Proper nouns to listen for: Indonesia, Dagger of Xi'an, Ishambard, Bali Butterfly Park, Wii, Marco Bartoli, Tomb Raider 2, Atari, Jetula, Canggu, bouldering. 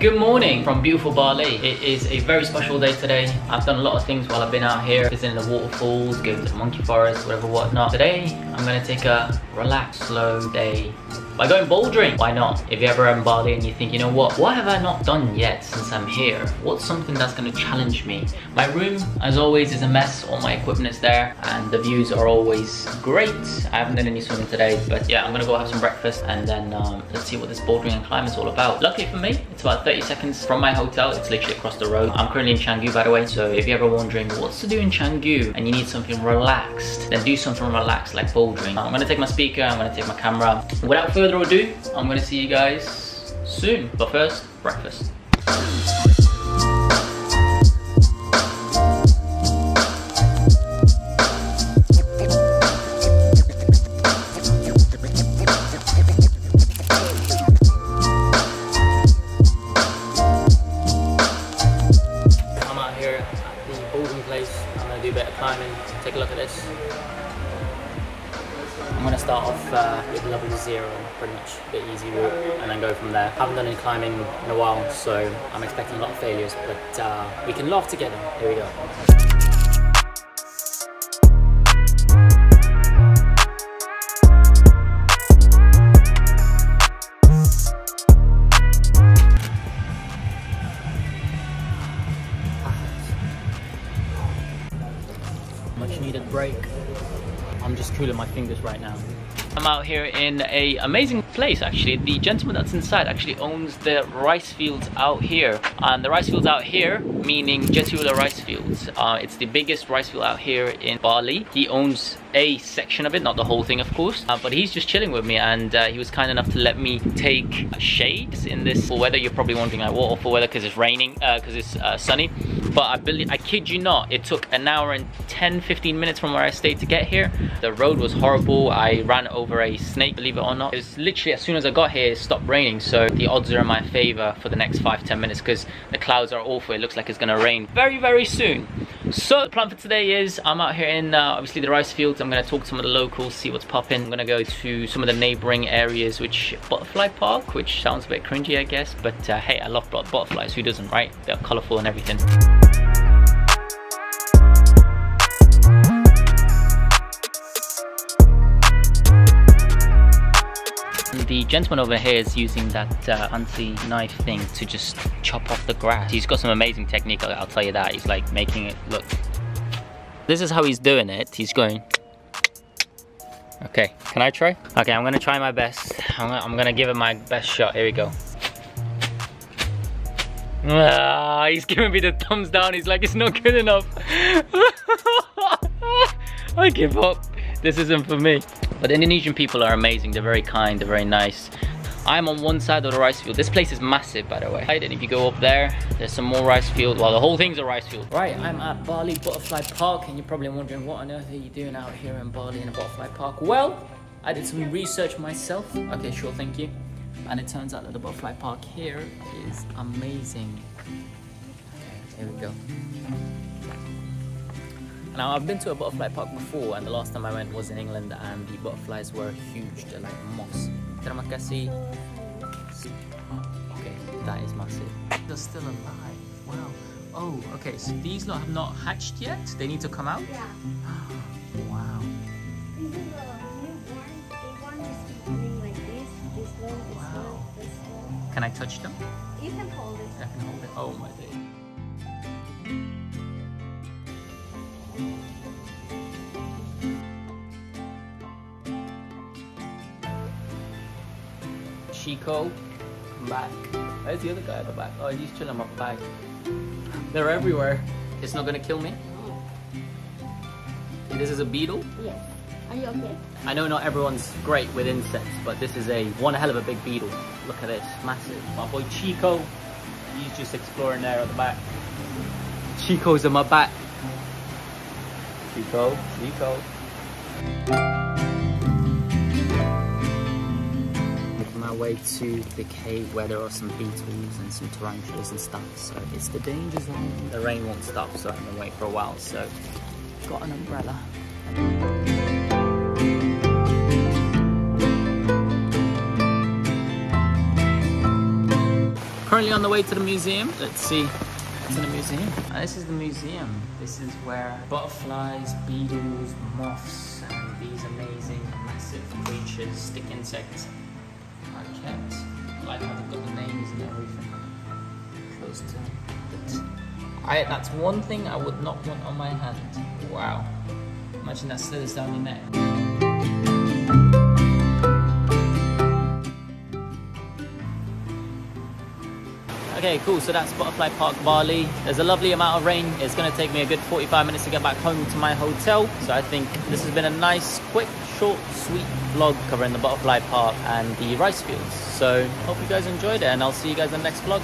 Good morning from beautiful Bali. It is a very special day today. I've done a lot of things while I've been out here, visiting the waterfalls, going to the monkey forest, whatever whatnot. Today I'm going to take a relaxed, slow day by going bouldering. Why not? If you're ever in Bali and you think, you know what have I not done yet since I'm here? What's something that's going to challenge me? My room, as always, is a mess. All my equipment is there and the views are always great. I haven't done any swimming today, but yeah, I'm going to go have some breakfast and then let's see what this bouldering and climb is all about. Luckily for me, it's about 30 seconds from my hotel. It's literally across the road. I'm currently in Canggu, by the way, so if you're ever wondering what's to do in Canggu and you need something relaxed, then do something relaxed like bouldering. I'm going to take my speaker, I'm going to take my camera. Without further ado, I'm going to see you guys soon. But first, breakfast. Take a look at this. I'm going to start off with level 0, pretty much the easy walk, and then go from there. I haven't done any climbing in a while, so I'm expecting a lot of failures, but we can laugh together. Here we go. Break. I'm just cooling my fingers right now. I'm out here in a amazing place actually. The gentleman that's inside actually owns the rice fields out here. And the rice fields out here, meaning Jetula rice fields. It's the biggest rice field out here in Bali. He owns a section of it, not the whole thing of course. But he's just chilling with me and he was kind enough to let me take shades in this for weather. You're probably wondering like what for weather, because it's raining, because it's sunny. But I kid you not, it took an hour and 10-15 minutes from where I stayed to get here. The road was horrible. I ran over a snake, believe it or not. It was literally as soon as I got here, it stopped raining. So the odds are in my favor for the next 5-10 minutes because the clouds are awful. It looks like it's going to rain very, very soon. So the plan for today is I'm out here in obviously the rice fields. I'm going to talk to some of the locals, see what's popping. I'm going to go to some of the neighboring areas, which Butterfly Park, which sounds a bit cringy, I guess. But hey, I love butterflies. Who doesn't, right? They're colorful and everything. The gentleman over here is using that fancy knife thing to just chop off the grass. He's got some amazing technique, I'll tell you that. He's like making it look. This is how he's doing it. He's going. Okay, can I try? Okay, I'm gonna try my best. I'm gonna give it my best shot. Here we go. Ah, he's giving me the thumbs down. He's like, it's not good enough. I give up. This isn't for me. But Indonesian people are amazing. They're very kind, they're very nice. I'm on one side of the rice field. This place is massive, by the way. And if you go up there, there's some more rice field. Well, the whole thing's a rice field. Right, I'm at Bali Butterfly Park, and you're probably wondering, what on earth are you doing out here in Bali in a butterfly park? Well, I did some research myself. Okay, sure, thank you. And it turns out that the butterfly park here is amazing. Okay, here we go. Now, I've been to a butterfly park before, and the last time I went was in England, and the butterflies were huge. They're like moss. Terima kasih. Okay, that is massive. They're still alive. Wow. Oh, okay, so these lot have not hatched yet? They need to come out? Yeah. Wow. These are the newborn. They want to keep coming like this. This one, this one, this one. Can I touch them? You can hold it. I can hold it. Oh, my day. Chico, come back. Where's the other guy at the back? Oh, he's chilling my back. They're everywhere. It's not gonna kill me? No. This is a beetle? Yes. Are you okay? I know not everyone's great with insects, but this is a one hell of a big beetle. Look at this, massive. My boy Chico, he's just exploring there at the back. Chico's in my back. Chico, Chico. Way to the cave where there are some beetles and some tarantulas and stuff, so it's the danger zone. The rain won't stop, so I'm gonna wait for a while, so got an umbrella. Currently on the way to the museum. Let's see what's in the museum. This is the museum. This is where butterflies, beetles, moths, and these amazing massive creatures, stick insects, are kept. I like how they've got the names and everything close to it. That's one thing I would not want on my hand. Wow. Imagine that slithers down your neck. Okay, cool, so that's Butterfly Park, Bali. There's a lovely amount of rain. It's gonna take me a good 45 minutes to get back home to my hotel. So I think this has been a nice, quick, short, sweet vlog covering the Butterfly Park and the rice fields. So hope you guys enjoyed it, and I'll see you guys in the next vlog.